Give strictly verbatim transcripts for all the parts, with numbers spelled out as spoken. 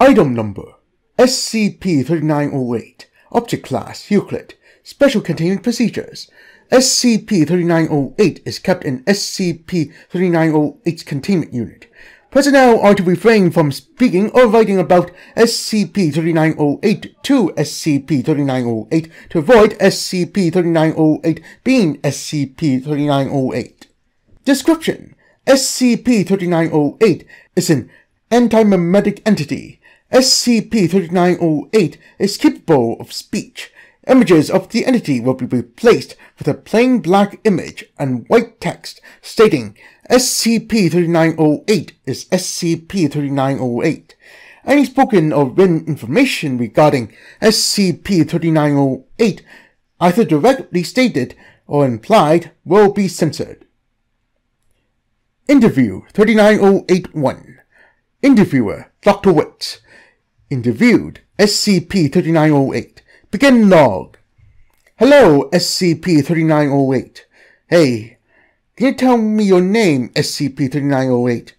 Item Number S C P thirty-nine oh eight. Object Class Euclid. Special Containment Procedures. S C P thirty-nine oh eight is kept in S C P thirty-nine oh eight's Containment Unit. Personnel are to refrain from speaking or writing about S C P thirty-nine oh eight to S C P thirty-nine oh eight to avoid S C P thirty-nine oh eight being S C P thirty-nine oh eight. Description: S C P thirty-nine oh eight is an antimemetic entity. S C P thirty-nine oh eight is capable of speech. Images of the entity will be replaced with a plain black image and white text stating S C P thirty-nine oh eight is S C P thirty-nine oh eight. Any spoken or written information regarding S C P thirty-nine oh eight, either directly stated or implied, will be censored. Interview thirty-nine oh eight one. Interviewer: Doctor Witts. Interviewed: S C P thirty-nine oh eight. Begin log. Hello, S C P thirty-nine oh eight. Hey, can you tell me your name, S C P thirty-nine oh eight?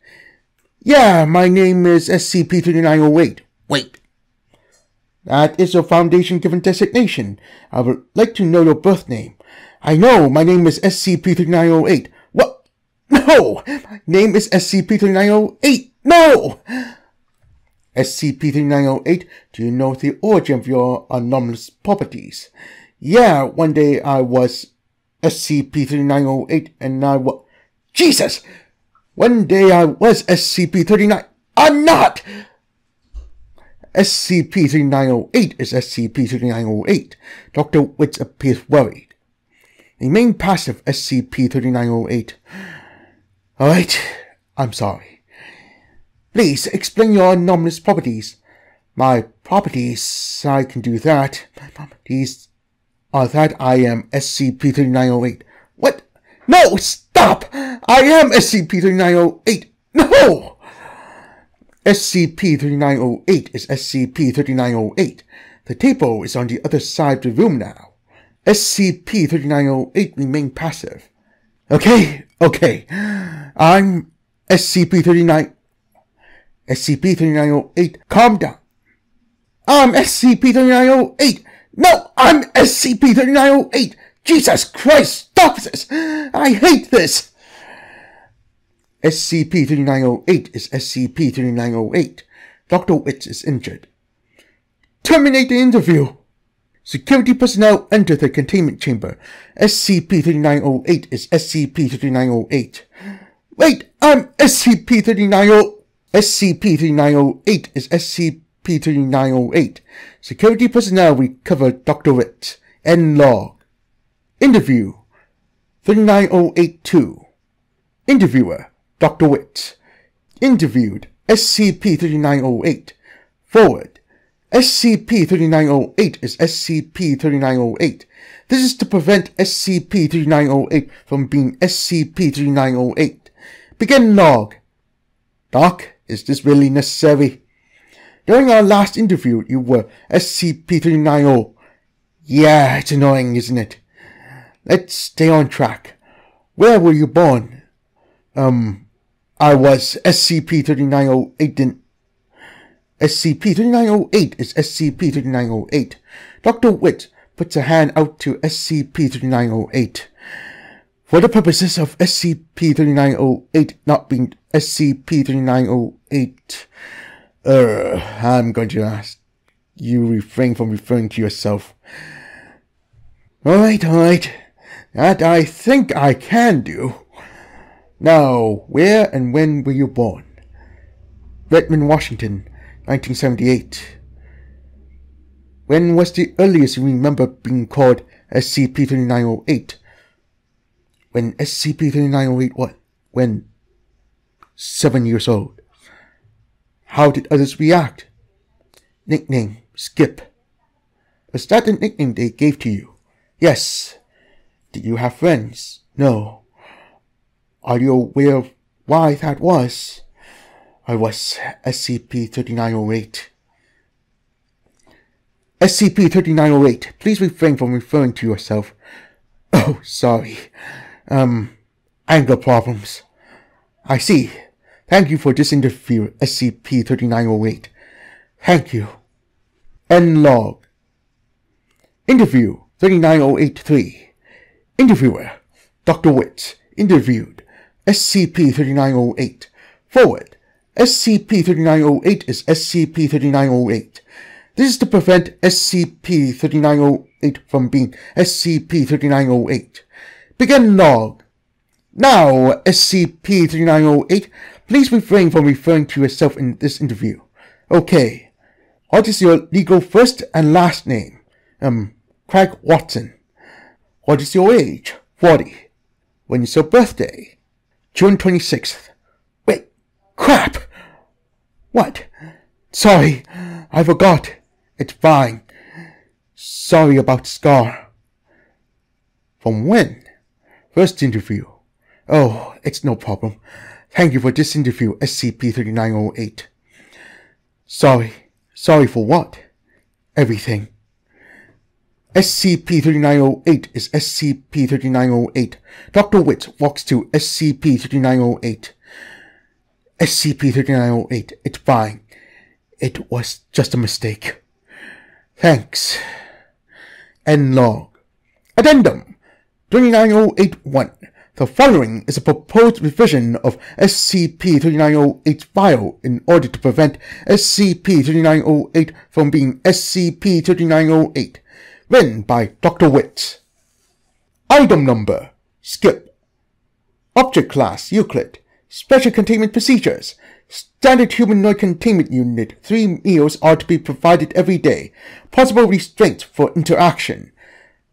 Yeah, my name is S C P thirty-nine oh eight. Wait. That is your Foundation given designation. I would like to know your birth name. I know, my name is S C P thirty-nine oh eight. What? No! My name is S C P thirty-nine oh eight. No! S C P thirty-nine oh eight, do you know the origin of your anomalous properties? Yeah, one day I was S C P thirty-nine oh eight and I was... Jesus! One day I was S C P thirty-nine... I'm not! S C P thirty-nine oh eight is S C P thirty-nine oh eight. Doctor Witts appears worried. Remain passive, S C P thirty-nine oh eight. Alright, I'm sorry. Please explain your anomalous properties. My properties, I can do that. My properties are that I am S C P thirty-nine oh eight. What? No, stop! I am S C P thirty-nine oh eight. No! S C P thirty-nine oh eight is S C P thirty-nine oh eight. The table is on the other side of the room now. S C P thirty-nine oh eight remain passive. Okay, okay. I'm S C P thirty-nine... S C P thirty-nine oh eight, calm down. I'm S C P thirty-nine oh eight. No, I'm S C P thirty-nine oh eight. Jesus Christ, stop this. I hate this. S C P thirty-nine oh eight is S C P thirty-nine oh eight. Doctor Witts is injured. Terminate the interview. Security personnel enter the containment chamber. S C P thirty-nine oh eight is S C P thirty-nine oh eight. Wait, I'm S C P thirty-nine oh eight. S C P thirty-nine oh eight is S C P thirty-nine oh eight. Security personnel recover Doctor Witts. End log. Interview thirty-nine oh eight two. Interviewer: Doctor Witts. Interviewed: S C P thirty-nine oh eight. Forward: S C P thirty-nine oh eight is S C P thirty-nine oh eight. This is to prevent S C P thirty-nine oh eight from being S C P thirty-nine oh eight. Begin log. Doc, is this really necessary? During our last interview, you were S C P thirty-nine oh. Yeah, it's annoying, isn't it? Let's stay on track. Where were you born? Um, I was S C P thirty-nine oh eight in... S C P thirty-nine oh eight is S C P thirty-nine oh eight. Doctor Witts puts a hand out to S C P thirty-nine oh eight. For the purposes of S C P thirty-nine oh eight not being S C P thirty-nine oh eight, uh, I'm going to ask you refrain from referring to yourself. Alright, alright. That I think I can do. Now, where and when were you born? Redmond, Washington, nineteen seventy-eight. When was the earliest you remember being called S C P thirty-nine oh eight? When S C P thirty-nine oh eight what? When seven years old. How did others react? Nickname: Skip. Was that the nickname they gave to you? Yes. Did you have friends? No. Are you aware of why that was? I was S C P thirty-nine oh eight. S C P thirty-nine oh eight, please refrain from referring to yourself. Oh, sorry. Um, anger problems. I see. Thank you for this interview, S C P thirty-nine oh eight. Thank you. End log. Interview three nine zero eight three. Interviewer, Doctor Witts, interviewed. S C P thirty-nine oh eight. Forward. S C P thirty-nine oh eight is S C P thirty-nine oh eight. This is to prevent S C P thirty-nine oh eight from being S C P thirty-nine oh eight. Begin log. Now, S C P thirty-nine oh eight, please refrain from referring to yourself in this interview. Okay. What is your legal first and last name? Um, Craig Watson. What is your age? forty. When is your birthday? June twenty-sixth. Wait, crap! What? Sorry, I forgot. It's fine. Sorry about Scar. From when? First interview. Oh, it's no problem. Thank you for this interview, S C P thirty-nine oh eight. Sorry. Sorry for what? Everything. S C P thirty-nine oh eight is S C P thirty-nine oh eight. Doctor Witts walks to S C P thirty-nine oh eight. S C P thirty-nine oh eight, it's fine. It was just a mistake. Thanks. End log. Addendum three nine zero eight one. The following is a proposed revision of S C P thirty-nine oh eight's file in order to prevent S C P thirty-nine oh eight from being S C P thirty-nine oh eight. Written by Doctor Witts. Item number. Skip. Object class Euclid. Special containment procedures. Standard humanoid containment unit. Three meals are to be provided every day. Possible restraints for interaction.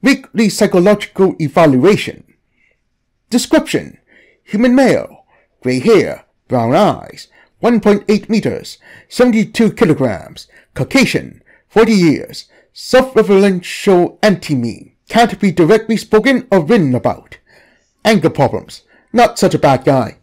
Weekly psychological evaluation. Description. Human male. Grey hair. Brown eyes. one point eight meters. seventy-two kilograms. Caucasian. forty years. Self-referential anti-meme. Can't be directly spoken or written about. Anger problems. Not such a bad guy.